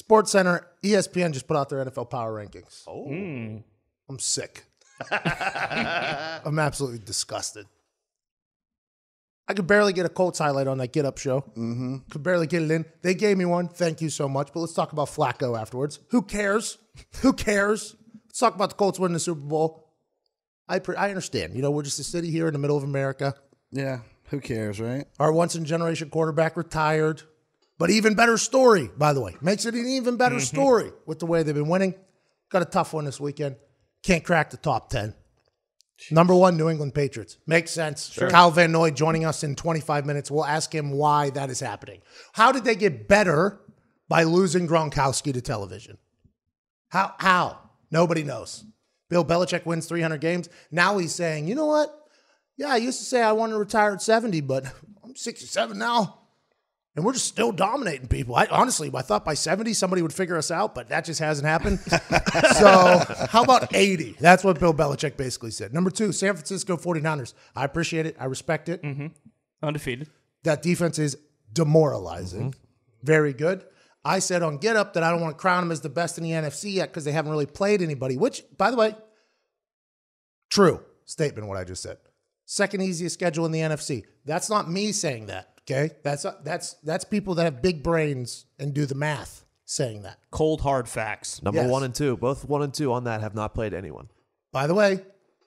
SportsCenter, ESPN just put out their NFL power rankings. Oh. Mm. I'm sick. I'm absolutely disgusted. I could barely get a Colts highlight on that get-up show. Mm-hmm. Could barely get it in. They gave me one. Thank you so much. But let's talk about Flacco afterwards. Who cares? Who cares? Let's talk about the Colts winning the Super Bowl. I understand. You know, we're just a city here in the middle of America. Yeah, who cares, right? Our once-in-generation quarterback retired. But even better story, by the way. Makes it an even better story with the way they've been winning. Got a tough one this weekend. Can't crack the top 10. Jeez. Number one, New England Patriots. Makes sense. Sure. Kyle Van Noy joining us in 25 minutes. We'll ask him why that is happening. How did they get better by losing Gronkowski to television? How? Nobody knows. Bill Belichick wins 300 games. Now he's saying, you know what? Yeah, I used to say I wanted to retire at 70, but I'm 67 now. And we're just still dominating people. I thought by 70 somebody would figure us out, but that just hasn't happened. So how about 80? That's what Bill Belichick basically said. Number two, San Francisco 49ers. I appreciate it. I respect it. Mm-hmm. Undefeated. That defense is demoralizing. Mm-hmm. Very good. I said on Get Up that I don't want to crown them as the best in the NFC yet because they haven't really played anybody, which, by the way, true statement what I just said. Second easiest schedule in the NFC. That's not me saying that. Okay, that's people that have big brains and do the math saying that. Cold, hard facts. Number 1 and 2. Both 1 and 2 on that have not played anyone. By the way,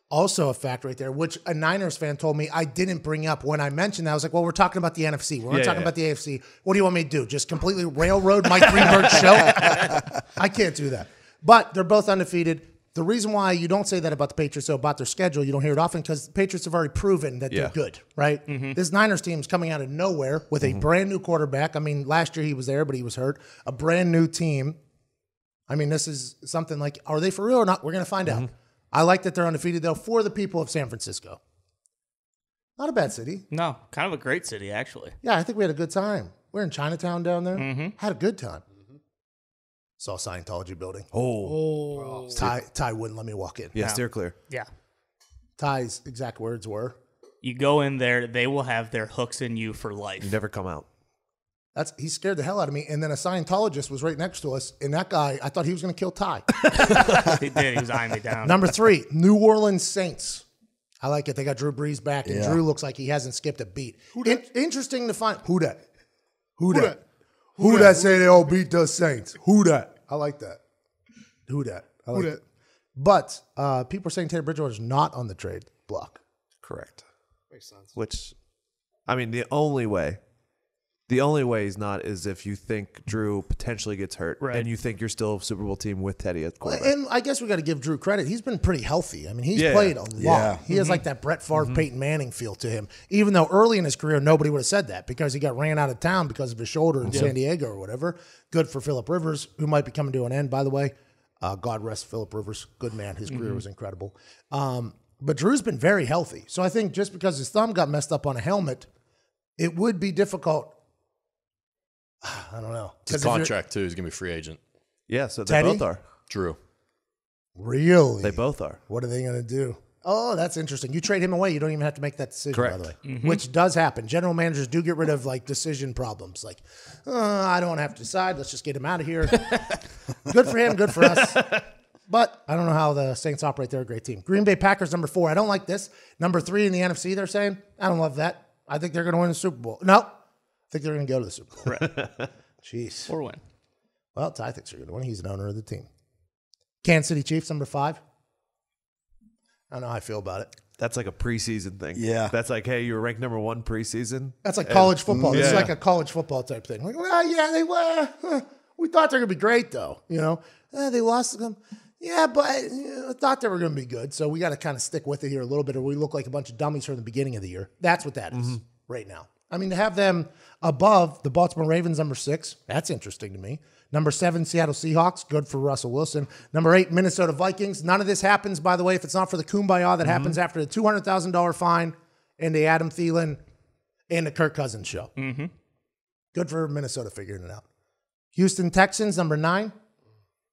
also a fact right there, which a Niners fan told me I didn't bring up when I mentioned that. I was like, well, we're talking about the NFC. We're not talking about the AFC. What do you want me to do? Just completely railroad Mike Greenberg's show? I can't do that. But they're both undefeated. The reason why you don't say that about the Patriots, though, about their schedule, you don't hear it often because the Patriots have already proven that they're good, right? Mm-hmm. This Niners team is coming out of nowhere with a brand new quarterback. I mean, last year he was there, but he was hurt. A brand new team. I mean, this is something like, are they for real or not? We're going to find out. I like that they're undefeated, though, for the people of San Francisco. Not a bad city. No, kind of a great city, actually. Yeah, I think we had a good time. We're in Chinatown down there. Mm-hmm. Had a good time. Saw Scientology building. Oh. Ty wouldn't let me walk in. Yeah, steer clear. Yeah. Ty's exact words were, you go in there, they will have their hooks in you for life. You never come out. He scared the hell out of me. And then a Scientologist was right next to us. And that guy, I thought he was going to kill Ty. He did. He was eyeing me down. Number three, New Orleans Saints. I like it. They got Drew Brees back. And Drew looks like he hasn't skipped a beat. Interesting to find. Who that? Who that? Who that say they all beat the Saints? Who that? I like that. Who dat? I like that. But people are saying Taylor Bridgewater is not on the trade block. Correct. Makes sense. Which, I mean, the only way he's not is if you think Drew potentially gets hurt, right, and you think you're still a Super Bowl team with Teddy at quarterback. And I guess we got to give Drew credit. He's been pretty healthy. I mean, he's played a lot. Yeah. He has like that Brett Favre, Peyton Manning feel to him, even though early in his career, nobody would have said that because he got ran out of town because of his shoulder in San Diego or whatever. Good for Philip Rivers, who might be coming to an end, by the way. God rest Philip Rivers. Good man. His career was incredible. But Drew's been very healthy. So I think just because his thumb got messed up on a helmet, it would be difficult. I don't know. His contract, too, is going to be free agent. Yeah, so they both are. Drew. Really? They both are. What are they going to do? Oh, that's interesting. You trade him away, you don't even have to make that decision, correct, by the way, which does happen. General managers do get rid of, like, decision problems. Like, I don't have to decide. Let's just get him out of here. Good for him. Good for us. But I don't know how the Saints operate. They're a great team. Green Bay Packers, number 4. I don't like this. Number 3 in the NFC, they're saying. I don't love that. I think they're going to win the Super Bowl. No. I think they're going to go to the Super Bowl. Right. Jeez. Or win. Well, Ty thinks they're going to win. He's an owner of the team. Kansas City Chiefs, number 5. I don't know how I feel about it. That's like a preseason thing. Yeah. That's like, hey, you were ranked number 1 preseason. That's like college football. Yeah. It's like a college football type thing. Like, well, yeah, they were. We thought they were going to be great, though. You know, they lost them. Yeah, but I thought they were going to be good. So we got to kind of stick with it here a little bit, or we look like a bunch of dummies from the beginning of the year. That's what that is right now. I mean, to have them above the Baltimore Ravens, number 6, that's interesting to me. Number 7, Seattle Seahawks, good for Russell Wilson. Number 8, Minnesota Vikings. None of this happens, by the way, if it's not for the kumbaya that happens after the $200,000 fine and the Adam Thielen and the Kirk Cousins show. Mm-hmm. Good for Minnesota figuring it out. Houston Texans, number 9.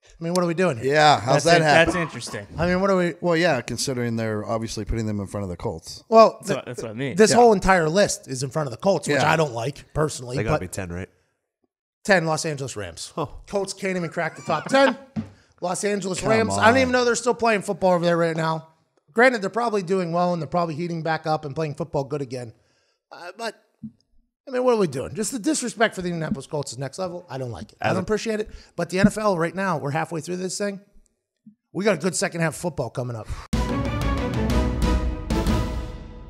I mean, what are we doing here? Yeah, how's that happen? That's interesting. I mean, what are we... Well, yeah, considering they're obviously putting them in front of the Colts. Well, that's what I mean. This whole entire list is in front of the Colts, which I don't like, personally. They got to be 10, right? 10, Los Angeles Rams. Oh. Colts can't even crack the top 10. Los Angeles Rams. I don't even know they're still playing football over there right now. Granted, they're probably doing well, and they're probably heating back up and playing football good again. But, I mean, what are we doing? Just the disrespect for the Indianapolis Colts is next level. I don't like it. I don't appreciate it. But the NFL right now, we're halfway through this thing. We got a good second half football coming up.